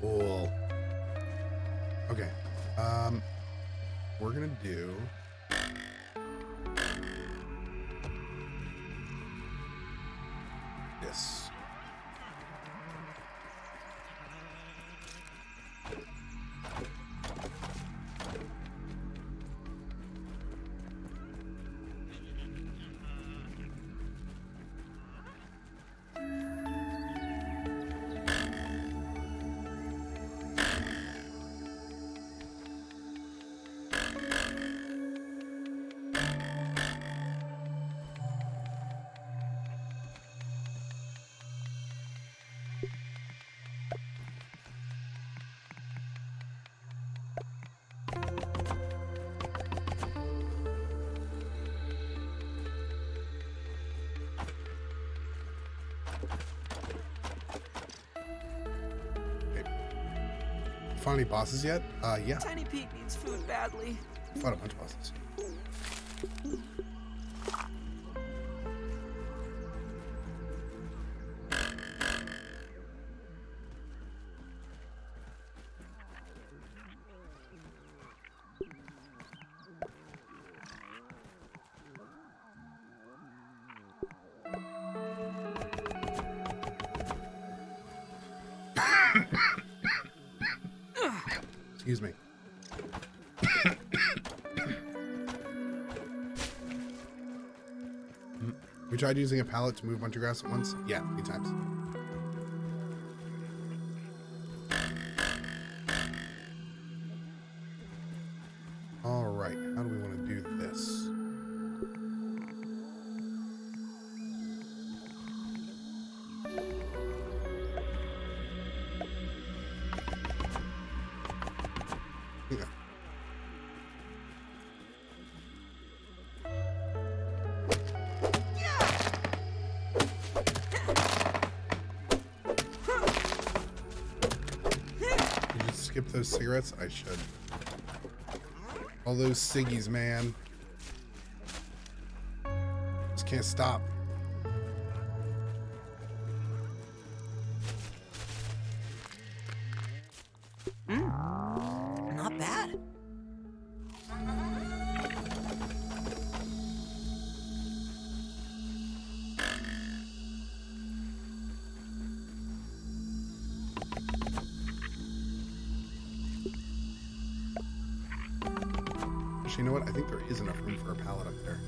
Cool. Okay. We're gonna do. Yes. Find any bosses yet? Yeah. Tiny Pete needs food badly. Fought a bunch of bosses. Excuse me. We tried using a pallet to move a bunch of grass at once. Yeah, many times. All right, how do we want to do this? Those cigarettes? I should. All those ciggies, man. Just can't stop. Not bad. You know what? I think there is enough room for a pallet up there.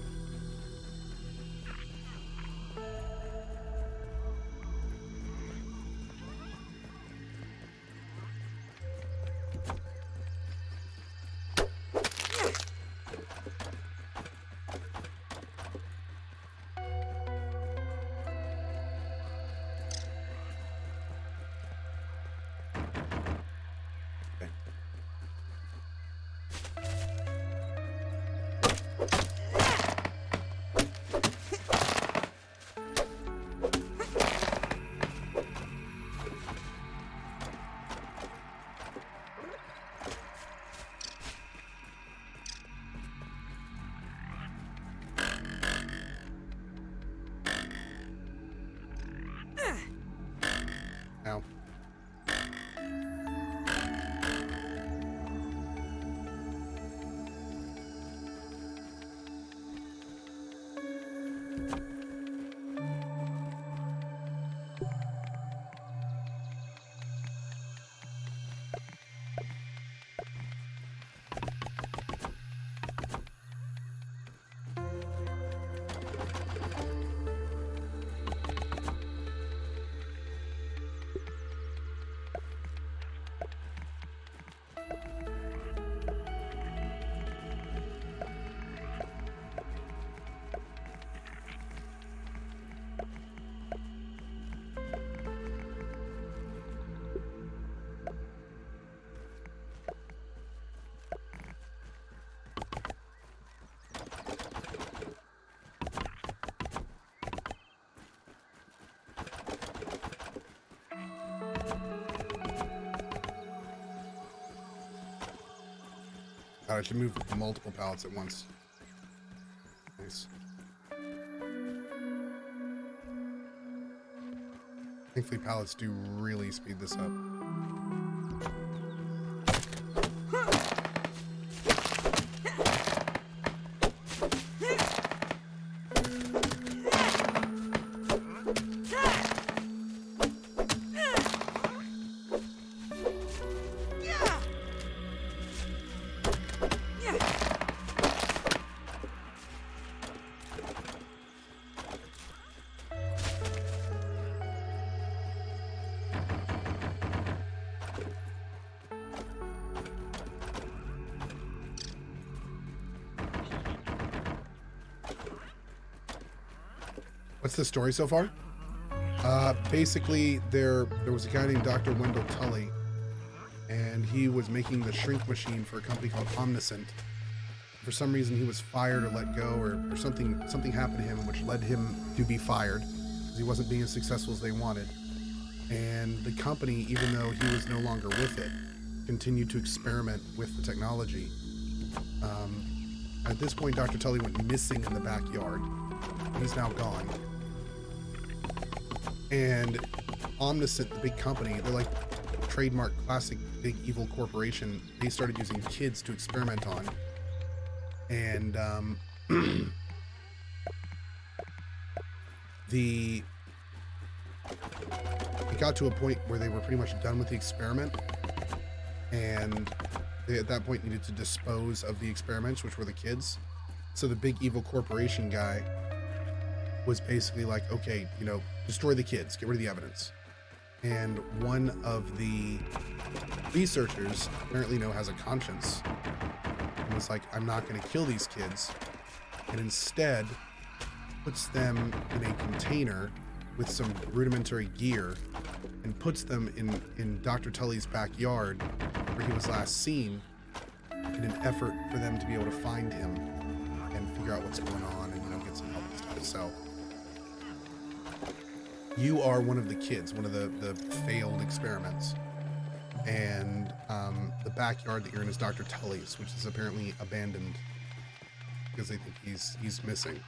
I should move multiple pallets at once. Nice. Thankfully, pallets do really speed this up. What's the story so far? Basically, there was a guy named Dr. Wendell Tully, and he was making the shrink machine for a company called Omniscient. For some reason, he was fired or let go, or something happened to him, which led him to be fired because he wasn't being as successful as they wanted. And the company, even though he was no longer with it, continued to experiment with the technology. At this point, Dr. Tully went missing in the backyard. He's now gone. And Omniscient, the big company, they're like trademark classic big evil corporation. They started using kids to experiment on. And it got to a point where they were pretty much done with the experiment, and they at that point needed to dispose of the experiments, which were the kids. So the big evil corporation guy was basically like, okay, you know, destroy the kids, get rid of the evidence. And one of the researchers apparently, you know, has a conscience and was like, I'm not going to kill these kids, and instead puts them in a container with some rudimentary gear and puts them in Dr. Tully's backyard where he was last seen, in an effort for them to be able to find him and figure out what's going on and, you know, get some help and stuff. So you are one of the kids, one of the failed experiments. And the backyard that you're in is Dr. Tully's, which is apparently abandoned because they think he's missing.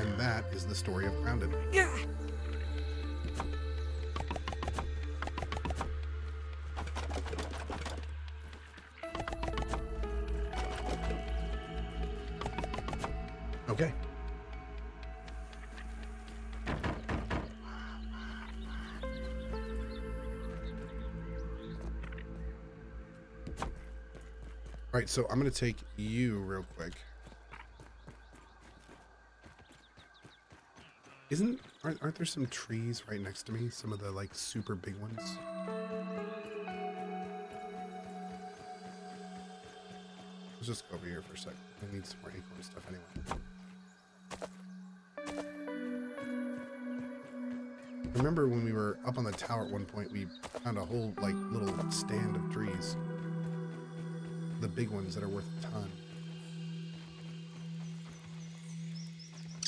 And that is the story of Grounded. Yeah. Okay. All right, so I'm going to take you real quick. Aren't there some trees right next to me? Some of the, like, super big ones? Let's just go over here for a sec. I need some more acorn stuff anyway. Remember when we were up on the tower at one point, we found a whole, like, little stand of trees. The big ones that are worth a ton.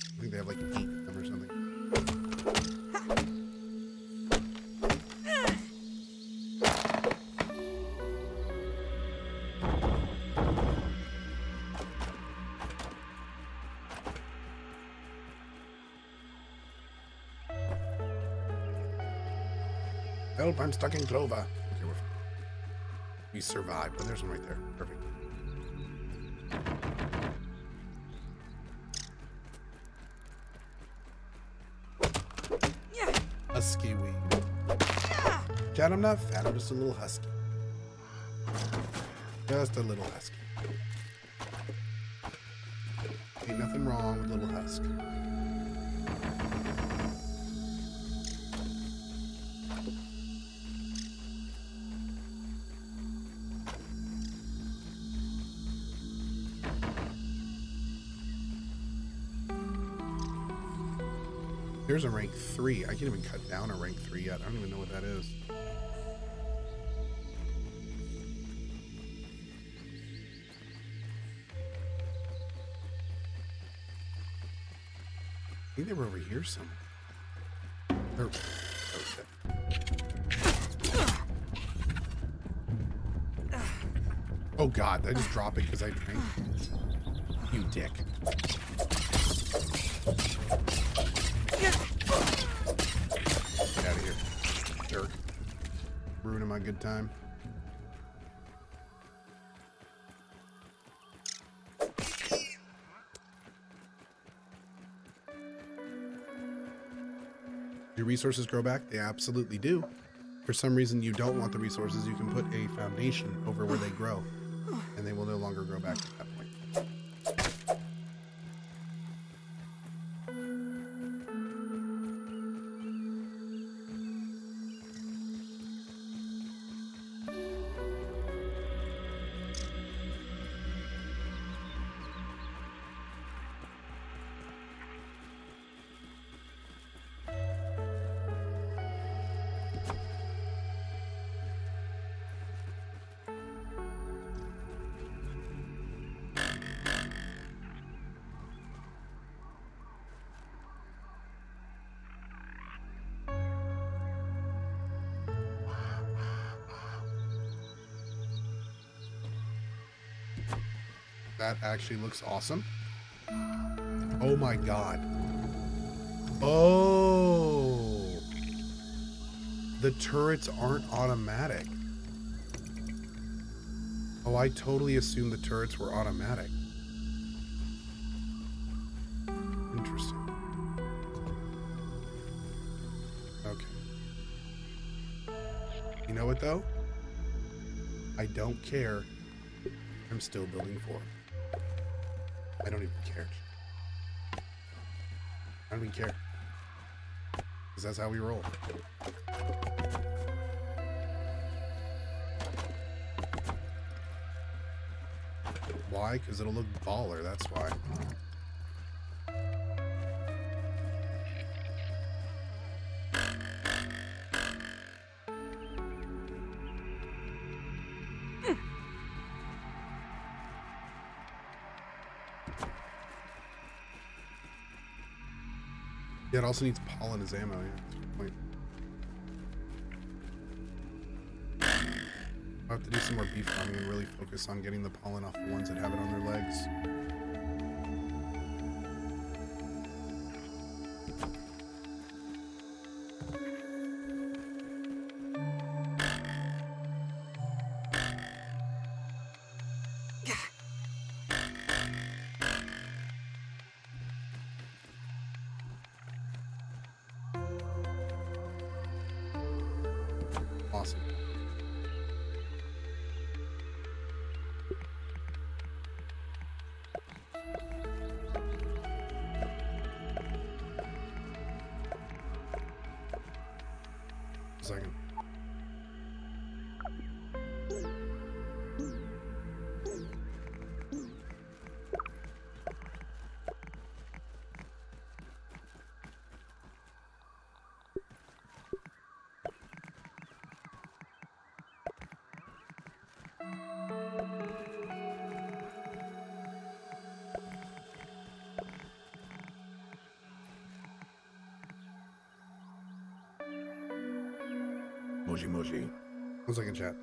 I think they have, like, 8 of them or something. Help, I'm stuck in clover. Okay, we survived, but there's one right there. Perfect. Yeah. Husky weed. Yeah. Chad, I'm not fat, I'm just a little husky. Just a little husky. Ain't nothing wrong with little husk. Here's a rank 3. I can't even cut down a rank 3 yet. I don't even know what that is. I think they were over here somewhere. They're... Oh, shit. Oh, God. Did I just drop it because I drank? You dick. Ruining my good time. Do resources grow back? They absolutely do. For some reason you don't want the resources, you can put a foundation over where they grow, and they will no longer grow back at that point. That actually looks awesome. Oh my God. Oh. The turrets aren't automatic. Oh, I totally assumed the turrets were automatic. Interesting. Okay. You know what though? I don't care. I'm still building 4. I don't even care. I don't even care. Because that's how we roll. Why? Because it'll look baller, that's why. Yeah, it also needs pollen as ammo, yeah. I'll have to do some more beef farming and really focus on getting the pollen off the ones that have it on their legs. Moji. One second, chat.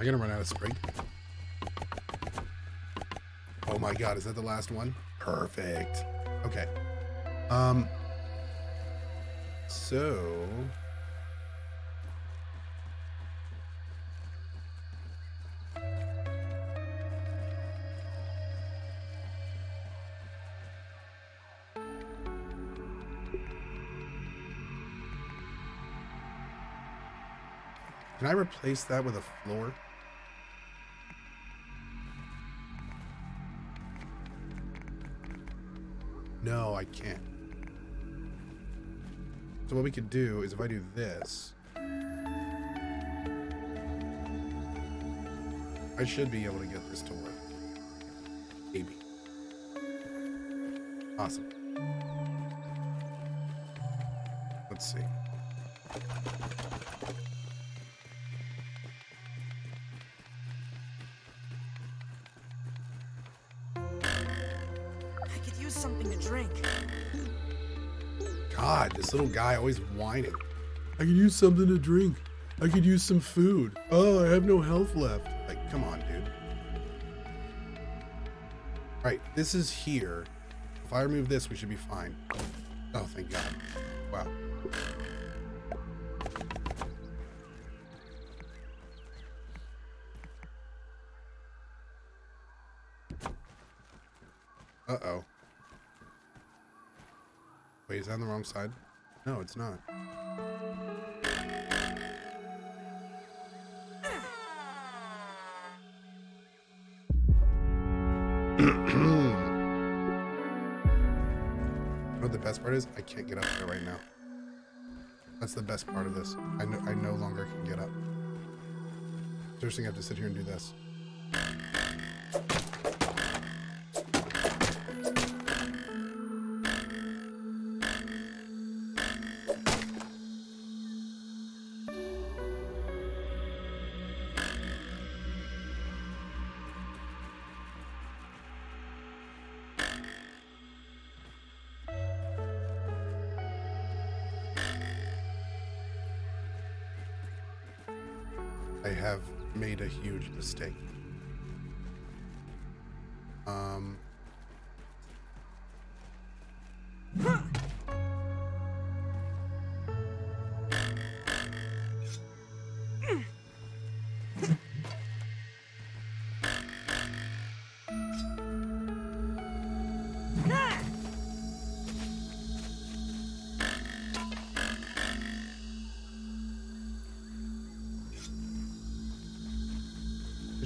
Am I gonna run out of spring? Oh my God, is that the last one? Perfect. Okay. So can I replace that with a floor? No, I can't. So what we could do is if I do this, I should be able to get this to work. Maybe. Awesome. Let's see. God, this little guy always whining. I could use something to drink. I could use some food. Oh, I have no health left. Like, come on, dude. All right, this is here. If I remove this, we should be fine. Oh, thank God. Wow. Uh-oh. Wait, is that on the wrong side? No, it's not. You know what the best part is? I can't get up there right now. That's the best part of this. I no longer can get up. Seriously, I have to sit here and do this. I have made a huge mistake.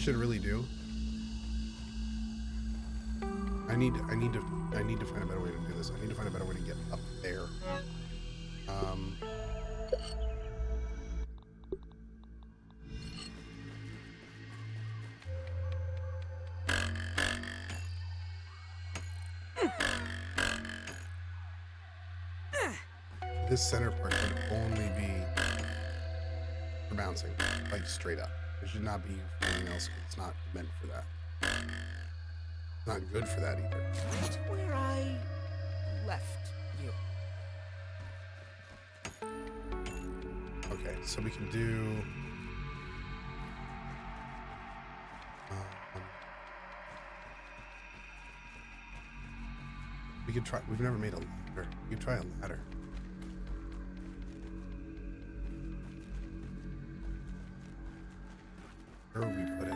Should really do. I need to find a better way to do this. I need to find a better way to get up there. This center part should only be for bouncing, like straight up. It should not be for anything else. It's not meant for that. It's not good for that either. That's where I left you. Okay, so we can do. We could try. We've never made a ladder. We could try a ladder. Where would we put it?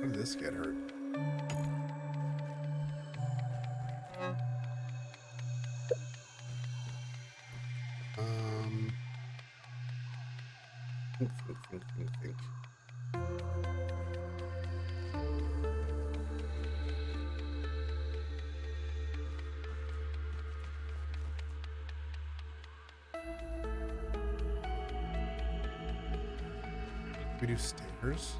How did this get hurt? Think. We do stairs.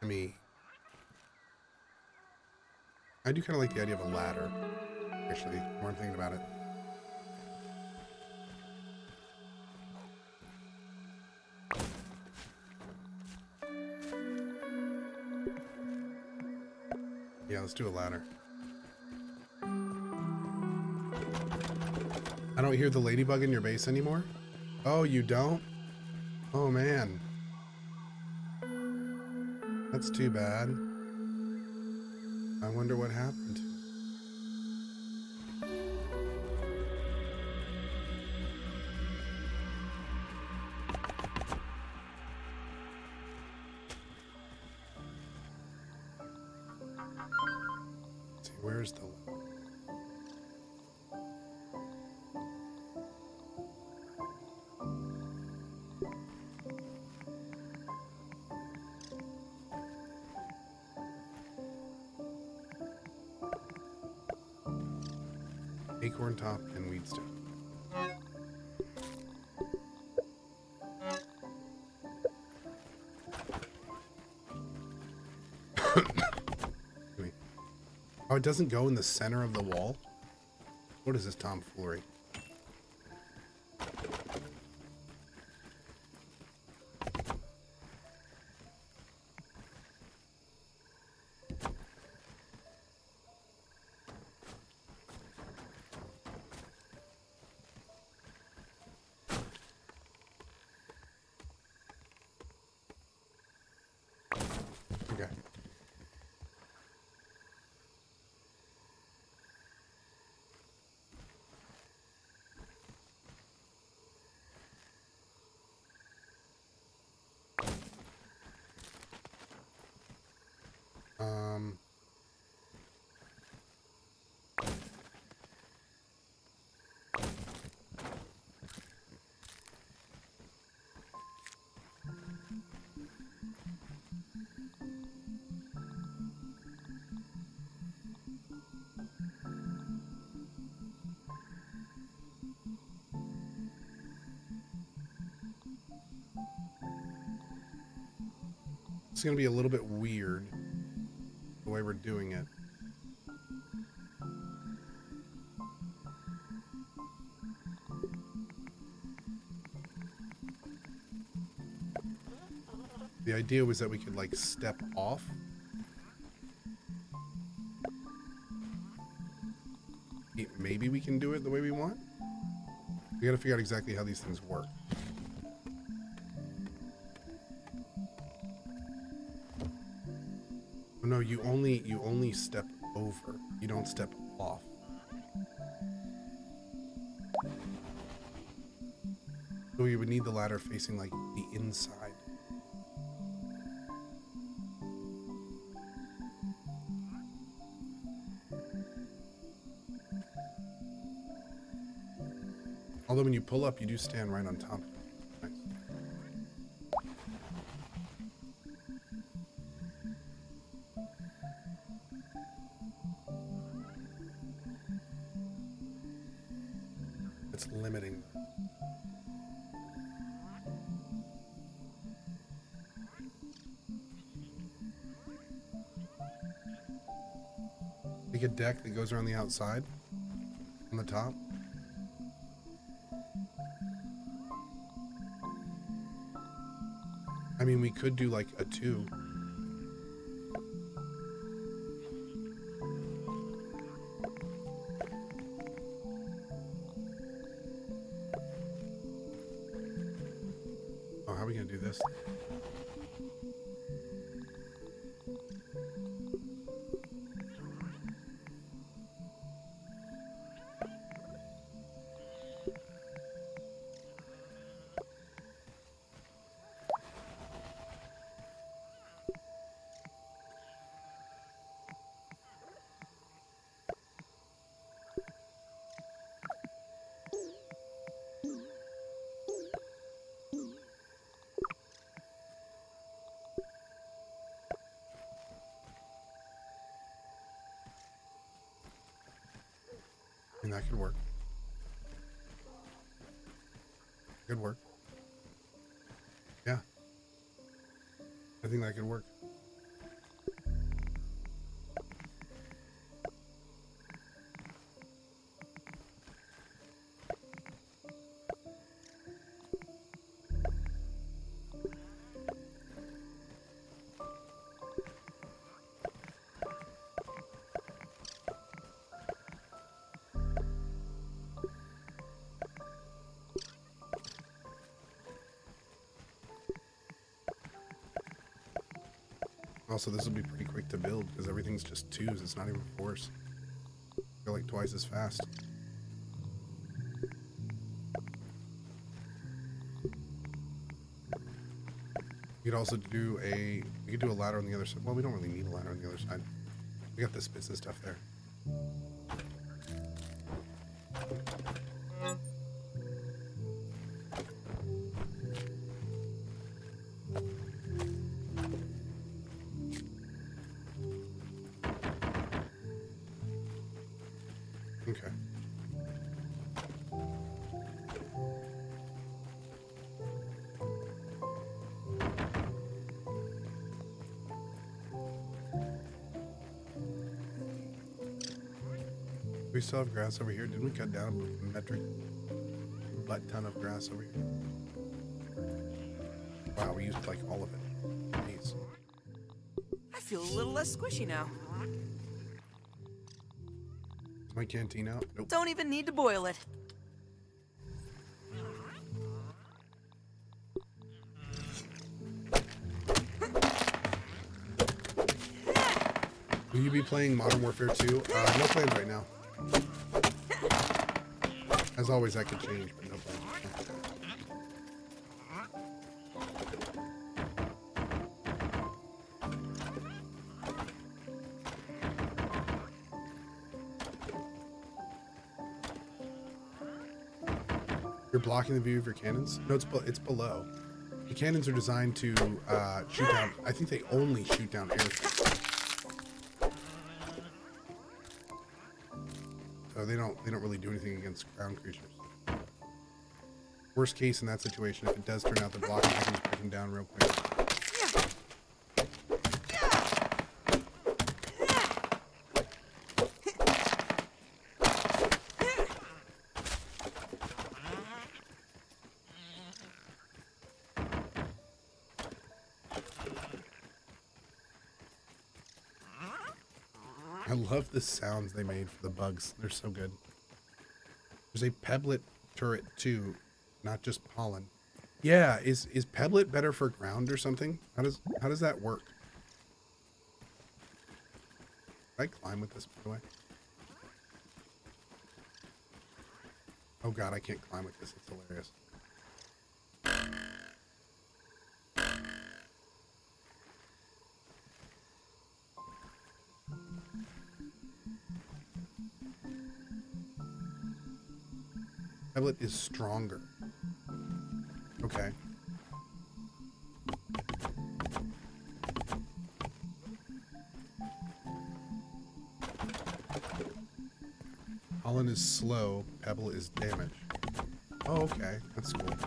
I mean, I do kind of like the idea of a ladder, actually, more I'm thinking about it. Let's do a ladder. I don't hear the ladybug in your base anymore. Oh, you don't? Oh, man. That's too bad. I wonder what happened. Where's the acorn top and weed stick? Oh, it doesn't go in the center of the wall? What is this tomfoolery? It's going to be a little bit weird the way we're doing it. The idea was that we could like step off. Maybe we can do it the way we want. We got to figure out exactly how these things work. No, you only step over. You don't step off. So you would need the ladder facing like the inside. Although when you pull up, you do stand right on top. Deck that goes around the outside on the top. I mean, we could do like a 2. Oh, how are we gonna do this? That could work. Could work. Yeah. I think that could work. Also, this will be pretty quick to build because everything's just 2s. It's not even 4s. I feel like twice as fast. We could also do a... We could do a ladder on the other side. Well, we don't really need a ladder on the other side. We got this bits of stuff there. We still have grass over here. Didn't we cut down a metric butt ton of grass over here? Wow, we used like all of it. Jeez. I feel a little less squishy now. Is my canteen out? Nope. Don't even need to boil it. Will you be playing Modern Warfare 2? No plans right now. As always, that could change, but no plans. You're blocking the view of your cannons? No, it's below. The cannons are designed to shoot down. I think they only shoot down aircraft. They don't really do anything against ground creatures. Worst case in that situation, if it does turn out the block, I can just break them down real quick. I love the sounds they made for the bugs. They're so good. There's a pebblet turret too, not just pollen. Yeah, is pebblet better for ground or something? How does that work? Can I climb with this, by the way? Oh god, I can't climb with this. It's hilarious. Tablet is stronger. Okay. Pollen is slow, pebble is damage. Oh, okay, that's cool.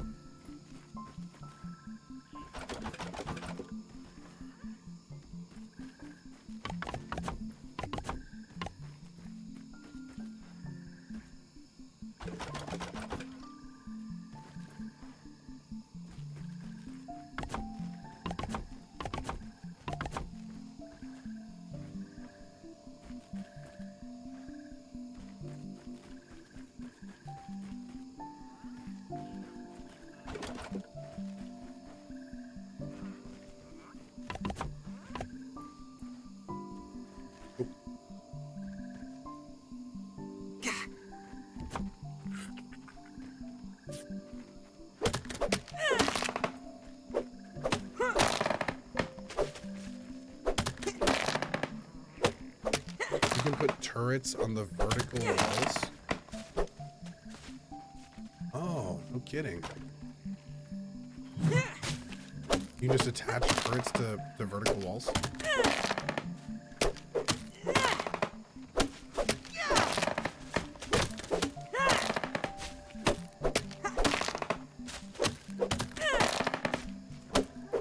Turrets on the vertical walls. Oh, no kidding. You just attach turrets to the vertical walls?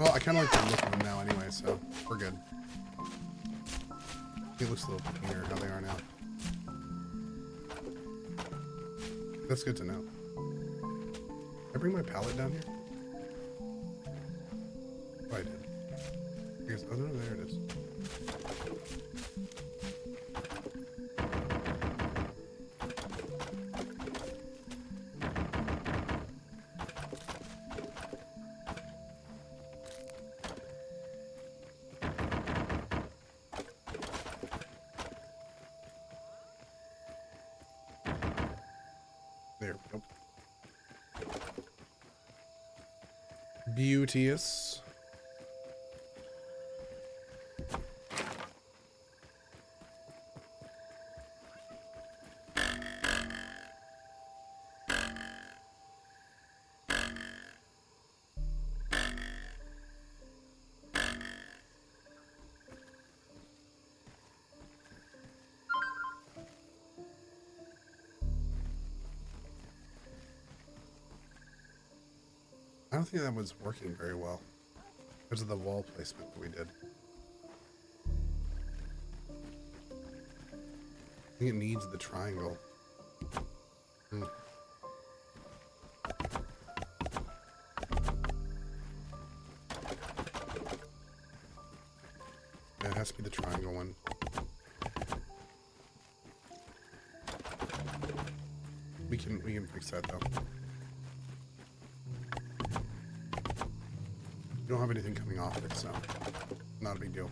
Well, I kind of like the look of them now anyway, so we're good. It looks a little cleaner how they are now. That's good to know. Did I bring my pallet down here? Oh, I did. Here's, oh no, there it is. Beauteous. I don't think that was working very well because of the wall placement that we did. think it needs the triangle. Hmm. That has to be the triangle one. We can fix that though. We don't have anything coming off it, so not a big deal.